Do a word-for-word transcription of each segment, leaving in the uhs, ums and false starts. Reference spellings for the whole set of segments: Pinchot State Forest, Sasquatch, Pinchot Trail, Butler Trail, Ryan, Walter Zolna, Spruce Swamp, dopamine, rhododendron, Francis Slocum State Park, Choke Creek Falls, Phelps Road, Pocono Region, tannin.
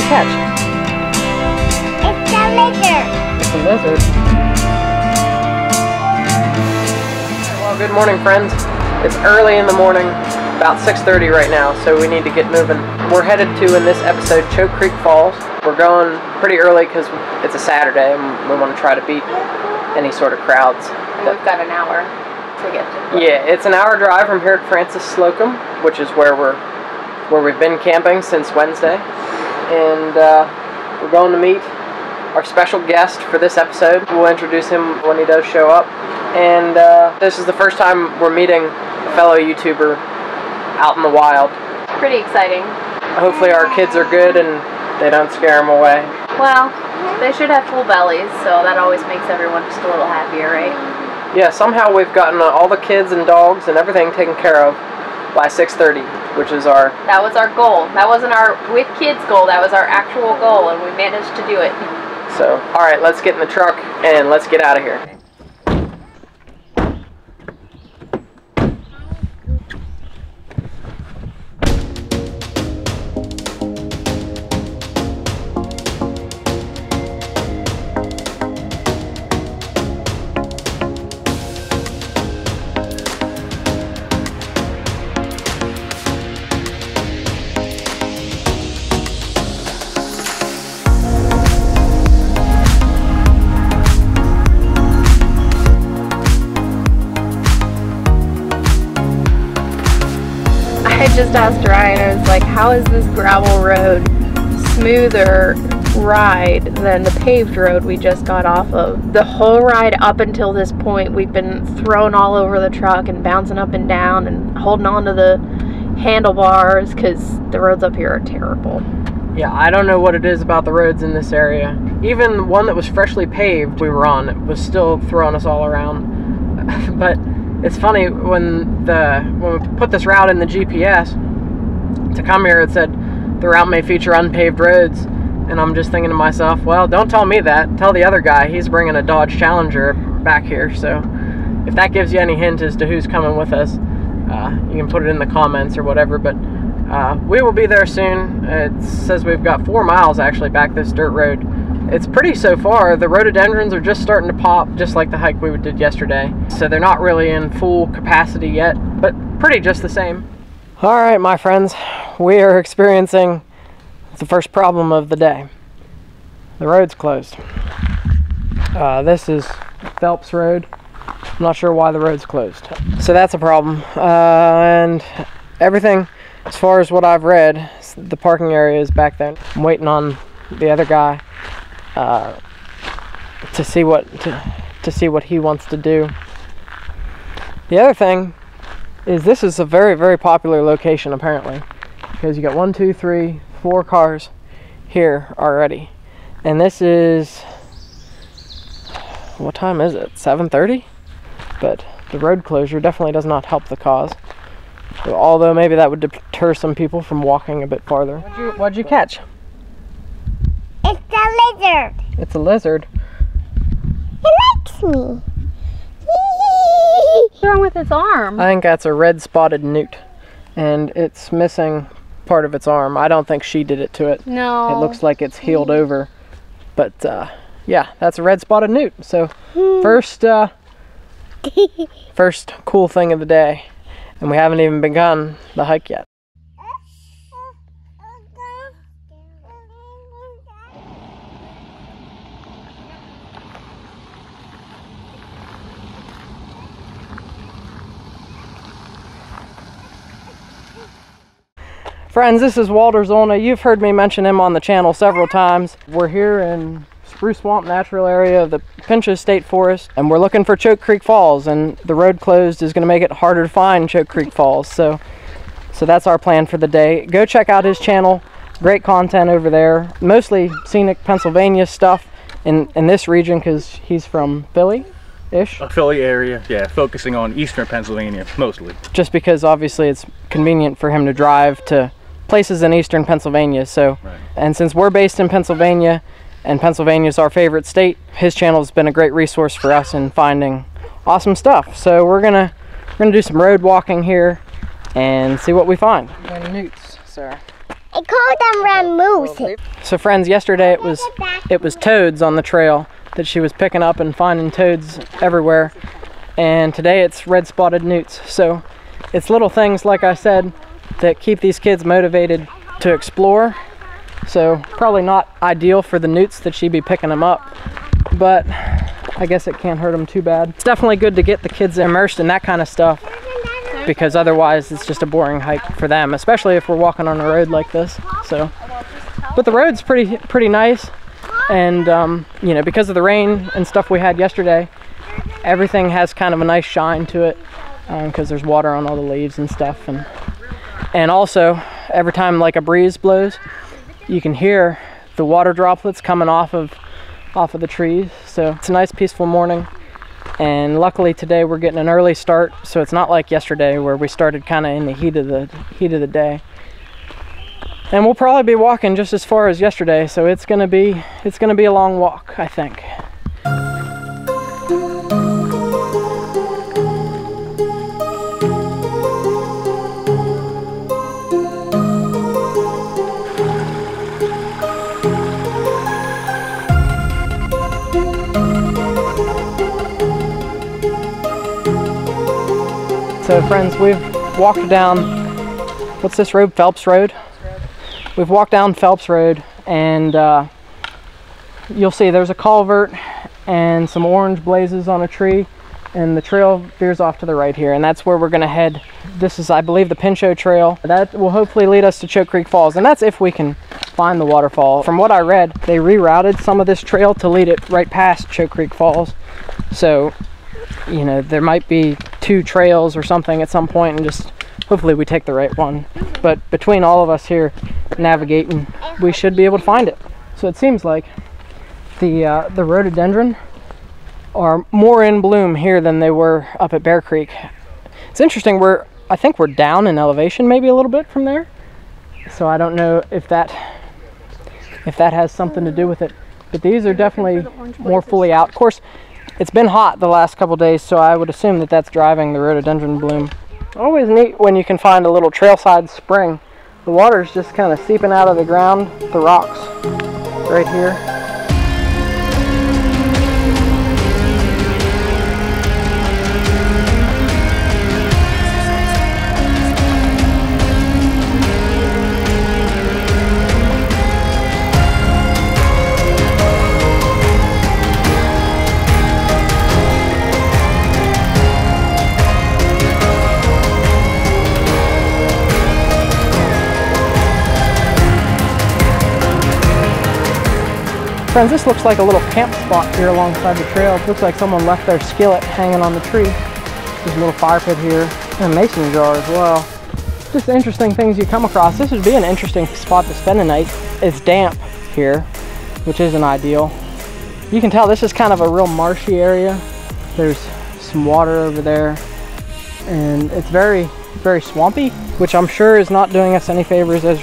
you catch? It's a lizard. It's a lizard. Well, good morning, friends. It's early in the morning, about six thirty right now, so we need to get moving. We're headed to, in this episode, Choke Creek Falls. We're going pretty early because it's a Saturday and we want to try to beat any sort of crowds. We've got an hour to get to. Yeah, it's an hour drive from here at Francis Slocum, which is where we're where we've been camping since Wednesday, and uh, we're going to meet our special guest for this episode. We'll introduce him when he does show up, and uh, this is the first time we're meeting a fellow YouTuber out in the wild. Pretty exciting. Hopefully our kids are good and they don't scare them away. Well, they should have full bellies, so that always makes everyone just a little happier, right? Yeah, somehow we've gotten all the kids and dogs and everything taken care of by six thirty, which is our... That was our goal. That wasn't our with kids goal, that was our actual goal, and we managed to do it. So, alright, let's get in the truck and let's get out of here. I just asked Ryan, I was like, how is this gravel road smoother ride than the paved road we just got off of? The whole ride up until this point, we've been thrown all over the truck and bouncing up and down and holding on to the handlebars because the roads up here are terrible. Yeah, I don't know what it is about the roads in this area. Even the one that was freshly paved we were on, it was still throwing us all around. But it's funny, when the when we put this route in the G P S to come here, it said the route may feature unpaved roads, and I'm just thinking to myself, well, don't tell me that. Tell the other guy. He's bringing a Dodge Challenger back here, so if that gives you any hint as to who's coming with us, uh, you can put it in the comments or whatever, but uh, we will be there soon. It says we've got four miles, actually, back this dirt road. It's pretty so far. The rhododendrons are just starting to pop, just like the hike we did yesterday. So they're not really in full capacity yet, but pretty just the same. All right, my friends, we are experiencing the first problem of the day. The road's closed. Uh, this is Phelps Road. I'm not sure why the road's closed. So that's a problem. Uh, and everything, as far as what I've read, the parking area is back there. I'm waiting on the other guy. Uh, to see what to, to see what he wants to do. The other thing is this is a very very popular location apparently, because you got one, two, three, four cars here already, and this is, what time is it? seven thirty. But the road closure definitely does not help the cause. Although maybe that would deter some people from walking a bit farther. What'd you, what'd you catch? It's a lizard. It's a lizard. It likes me. What's wrong with its arm? I think that's a red spotted newt, and it's missing part of its arm. I don't think she did it to it. No. It looks like it's healed over, but uh, yeah, that's a red spotted newt. So first, uh, first cool thing of the day, and we haven't even begun the hike yet. Friends, this is Walter Zolna. You've heard me mention him on the channel several times. We're here in Spruce Swamp Natural Area of the Pinchot State Forest, and we're looking for Choke Creek Falls, and the road closed is going to make it harder to find Choke Creek Falls, so, so that's our plan for the day. Go check out his channel. Great content over there. Mostly scenic Pennsylvania stuff in, in this region, because he's from Philly. Ish. A Philly area, yeah, focusing on eastern Pennsylvania mostly. Just because obviously it's convenient for him to drive to places in eastern Pennsylvania, so right. And since we're based in Pennsylvania and Pennsylvania's our favorite state, his channel has been a great resource for us in finding awesome stuff. So we're gonna we're gonna do some road walking here and see what we find. And newts, sir. I call them ramoose. So friends, yesterday it was it was toads on the trail that she was picking up and finding toads everywhere. And today it's red-spotted newts. So it's little things, like I said, that keep these kids motivated to explore. So probably not ideal for the newts that she'd be picking them up, but I guess it can't hurt them too bad. It's definitely good to get the kids immersed in that kind of stuff, because otherwise it's just a boring hike for them, especially if we're walking on a road like this. So, but the road's pretty pretty nice, and um, you know, because of the rain and stuff we had yesterday, everything has kind of a nice shine to it, because um, there's water on all the leaves and stuff, and and also every time like a breeze blows, you can hear the water droplets coming off of off of the trees. So it's a nice peaceful morning. And luckily today we're getting an early start, so it's not like yesterday where we started kind of in the heat of the heat of the day. And we'll probably be walking just as far as yesterday, so it's gonna be it's gonna be a long walk, I think. So friends, we've walked down, what's this road, Phelps Road? We've walked down Phelps Road, and uh, you'll see there's a culvert and some orange blazes on a tree, and the trail veers off to the right here, and that's where we're gonna head. This is, I believe, the Pinchot Trail. That will hopefully lead us to Choke Creek Falls, and that's if we can find the waterfall. From what I read, they rerouted some of this trail to lead it right past Choke Creek Falls. So, you know, there might be two trails or something at some point, and just hopefully we take the right one. But between all of us here navigating, we should be able to find it. So it seems like the uh, the rhododendron are more in bloom here than they were up at Bear Creek. It's interesting, we're I think we're down in elevation maybe a little bit from there, so I don't know if that if that has something to do with it, but these are definitely more fully out. Of course, it's been hot the last couple days, so I would assume that that's driving the rhododendron bloom. Always neat when you can find a little trailside spring. The water's just kind of seeping out of the ground, the rocks, right here. Friends, this looks like a little camp spot here alongside the trail. It looks like someone left their skillet hanging on the tree. There's a little fire pit here, and a mason jar as well. Just interesting things you come across. This would be an interesting spot to spend the night. It's damp here, which isn't ideal. You can tell this is kind of a real marshy area. There's some water over there, and it's very, very swampy, which I'm sure is not doing us any favors as,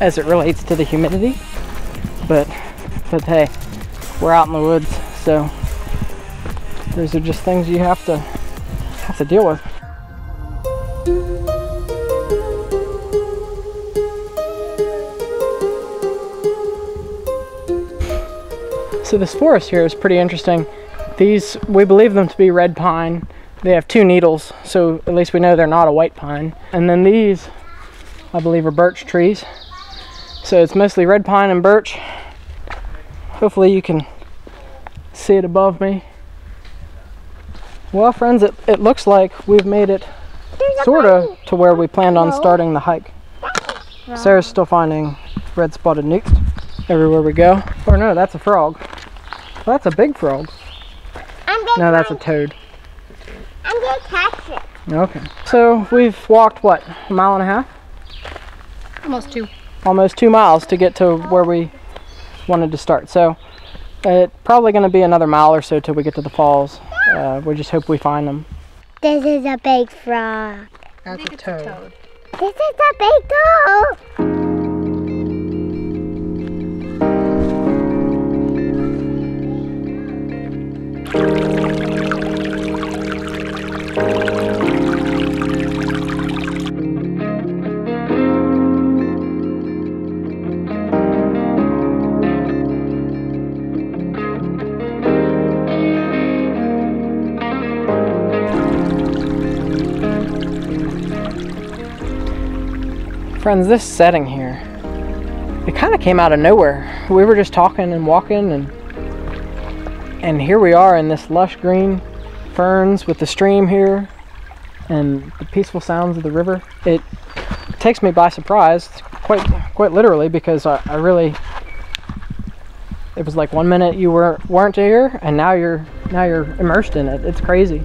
as it relates to the humidity, but But hey, we're out in the woods, so those are just things you have to have to deal with. So this forest here is pretty interesting. These, we believe them to be red pine. They have two needles, so at least we know they're not a white pine. And then these, I believe, are birch trees. So it's mostly red pine and birch. Hopefully you can see it above me. Well friends, it, it looks like we've made it sort of to where we planned on starting the hike. Sarah's still finding red-spotted newts everywhere we go. Or no, that's a frog. Well, that's a big frog. No, that's a toad. I'm gonna catch it. Okay. So we've walked, what, a mile and a half? Almost two. Almost two miles to get to where we wanted to start, so it's probably going to be another mile or so till we get to the falls. Uh, we just hope we find them. This is a big frog. That's a toad. a toad. This is a big toad. Friends, this setting here, it kind of came out of nowhere. We were just talking and walking, and and here we are in this lush green ferns with the stream here and the peaceful sounds of the river. It takes me by surprise, quite quite literally, because I, I really, it was like one minute you were, weren't here, and now you're now you're immersed in it. It's crazy.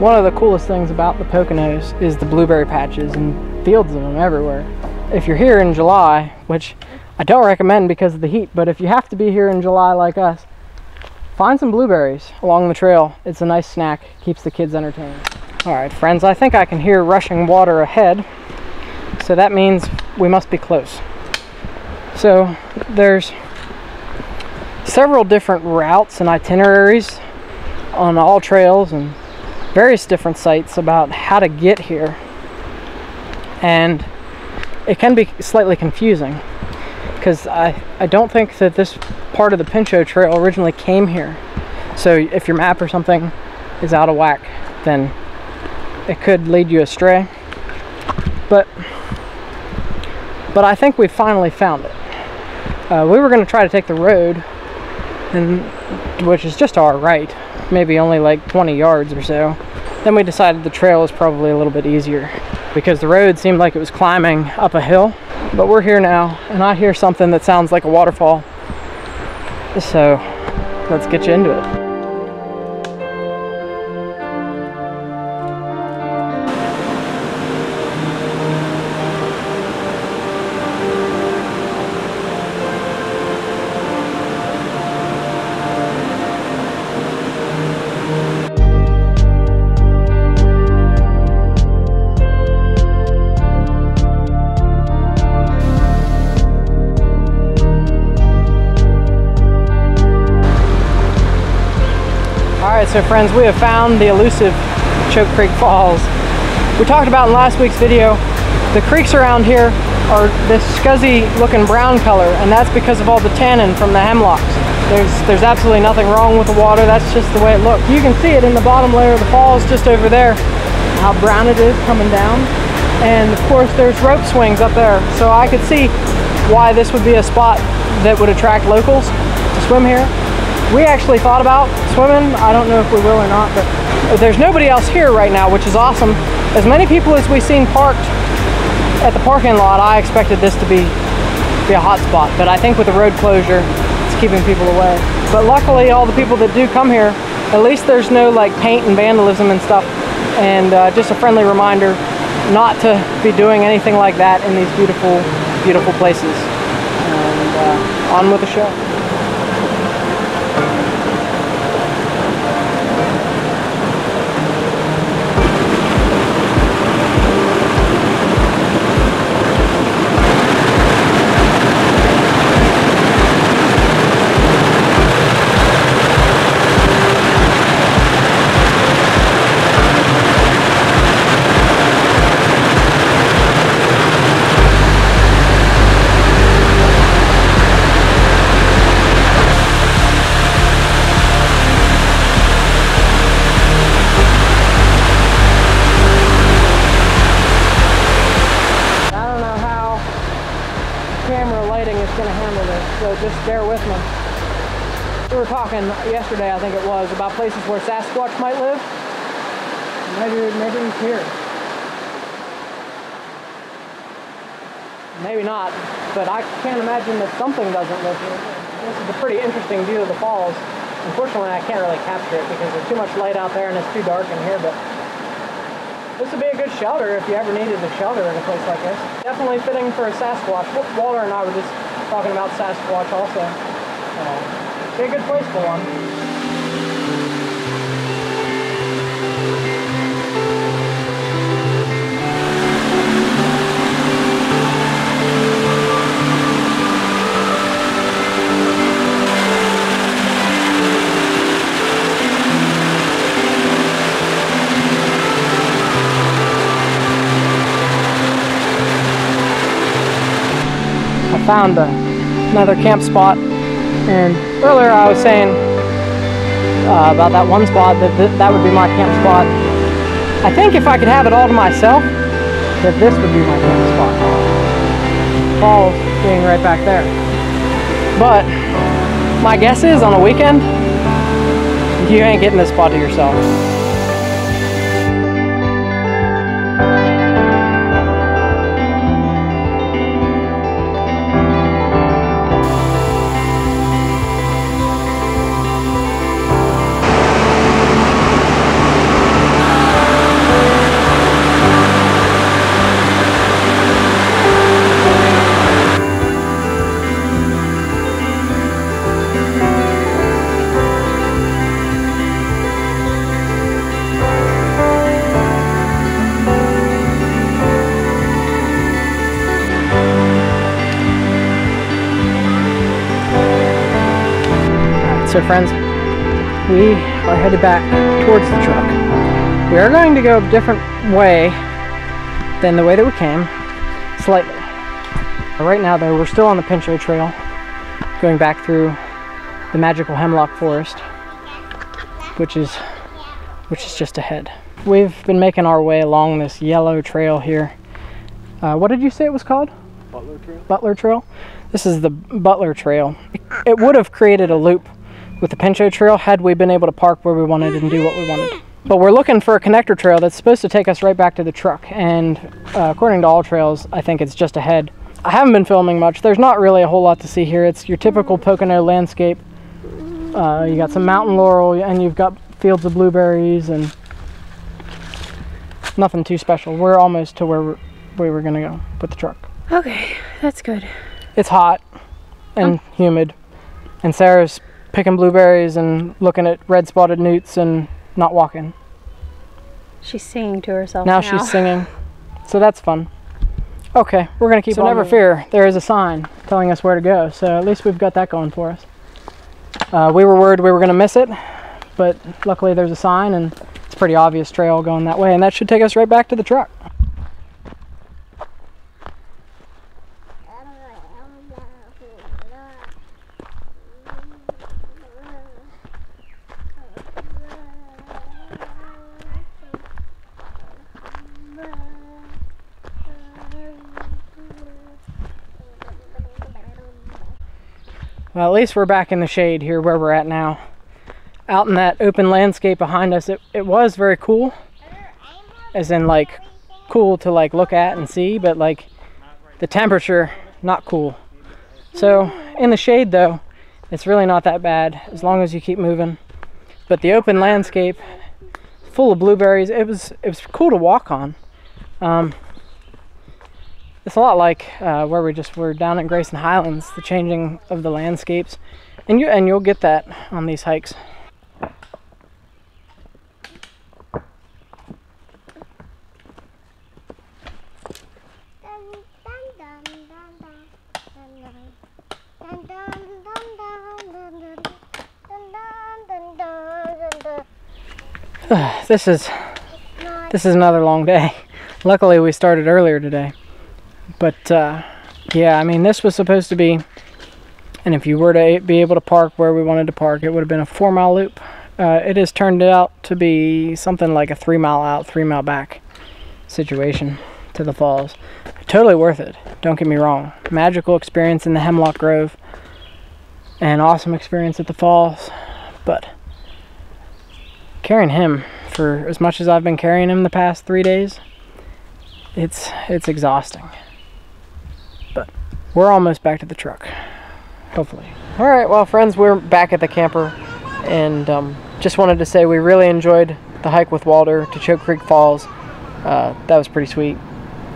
One of the coolest things about the Poconos is the blueberry patches and fields of them everywhere. If you're here in July, which I don't recommend because of the heat, but if you have to be here in July like us, find some blueberries along the trail. It's a nice snack, keeps the kids entertained. All right, friends, I think I can hear rushing water ahead, so that means we must be close. So there's several different routes and itineraries on all trails and various different sites about how to get here, and it can be slightly confusing because I, I don't think that this part of the Pinchot Trail originally came here. So if your map or something is out of whack, then it could lead you astray. But but I think we finally found it. Uh, we were going to try to take the road, and which is just to our right, maybe only like twenty yards or so. Then we decided the trail is probably a little bit easier because the road seemed like it was climbing up a hill. But we're here now, and I hear something that sounds like a waterfall. So let's get you into it. So friends, we have found the elusive Choke Creek Falls. We talked about in last week's video, the creeks around here are this scuzzy looking brown color, and that's because of all the tannin from the hemlocks. There's, there's absolutely nothing wrong with the water, that's just the way it looks. You can see it in the bottom layer of the falls just over there, how brown it is coming down. And of course there's rope swings up there, so I could see why this would be a spot that would attract locals to swim here. We actually thought about swimming. I don't know if we will or not, but there's nobody else here right now, which is awesome. As many people as we've seen parked at the parking lot, I expected this to be, be a hot spot, but I think with the road closure, it's keeping people away. But luckily, all the people that do come here, at least there's no like paint and vandalism and stuff, and uh, just a friendly reminder not to be doing anything like that in these beautiful, beautiful places. And uh, on with the show. Yesterday, I think it was, about places where Sasquatch might live. Maybe, maybe he's here. Maybe not, but I can't imagine that something doesn't live here. This is a pretty interesting view of the falls. Unfortunately, I can't really capture it because there's too much light out there and it's too dark in here, but This would be a good shelter if you ever needed a shelter in a place like this. Definitely fitting for a Sasquatch. Walter and I were just talking about Sasquatch also. Uh, be a good place for one. Found a, another camp spot, and earlier I was saying uh, about that one spot that th that would be my camp spot. I think if I could have it all to myself, that this would be my camp spot. Falls being right back there. But my guess is on a weekend, you ain't getting this spot to yourself. So friends, we are headed back towards the truck. We are going to go a different way than the way that we came, slightly. Right now though, we're still on the Pinchot Trail, going back through the magical hemlock forest, which is, which is just ahead. We've been making our way along this yellow trail here. Uh, what did you say it was called? Butler Trail. Butler Trail. This is the Butler Trail. It would have created a loop with the Pinchot Trail had we been able to park where we wanted and do what we wanted. But we're looking for a connector trail that's supposed to take us right back to the truck, and uh, according to all trails, I think it's just ahead. I haven't been filming much. There's not really a whole lot to see here. It's your typical Pocono landscape. Uh, you got some mountain laurel, and you've got fields of blueberries, and nothing too special. We're almost to where we were gonna go with the truck. Okay, that's good. It's hot and um. humid, and Sarah's picking blueberries and looking at red-spotted newts and not walking. She's singing to herself now. Now she's singing. So that's fun. Okay, we're going to keep on. So never fear, there is a sign telling us where to go, so at least we've got that going for us. Uh, we were worried we were going to miss it, but luckily there's a sign, and it's a pretty obvious trail going that way, and that should take us right back to the truck. Well, at least we're back in the shade here where we're at now. Out in that open landscape behind us, it, it was very cool. As in, like, cool to, like, look at and see, but, like, the temperature, not cool. So, in the shade, though, it's really not that bad, as long as you keep moving. But the open landscape, full of blueberries, it was, it was cool to walk on. Um, It's a lot like uh, where we just were down at Grayson Highlands, the changing of the landscapes, and you and you'll get that on these hikes. this is this is another long day. Luckily, we started earlier today. But, uh, yeah, I mean, this was supposed to be, and if you were to be able to park where we wanted to park, it would have been a four-mile loop. Uh, it has turned out to be something like a three-mile out, three-mile back situation to the falls. Totally worth it, don't get me wrong. Magical experience in the Hemlock Grove, and awesome experience at the falls. But carrying him for as much as I've been carrying him the past three days, it's it's exhausting. We're almost back to the truck, hopefully. All right, well, friends, we're back at the camper, and um, just wanted to say we really enjoyed the hike with Walter to Choke Creek Falls. uh, that was pretty sweet.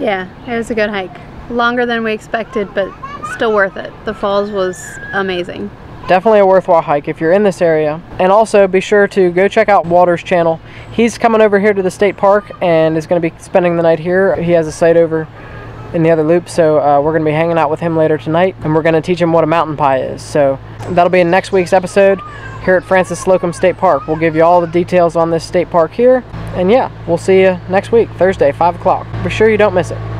Yeah, it was a good hike. Longer than we expected, but still worth it. The falls was amazing. Definitely a worthwhile hike if you're in this area. And also be sure to go check out Walter's channel. He's coming over here to the state park and is going to be spending the night here. He has a site over in the other loop, so uh, we're going to be hanging out with him later tonight, and we're going to teach him what a mountain pie is. So that'll be in next week's episode here at Francis Slocum State Park. We'll give you all the details on this state park here. And yeah, we'll see you next week, Thursday, five o'clock. Be sure you don't miss it.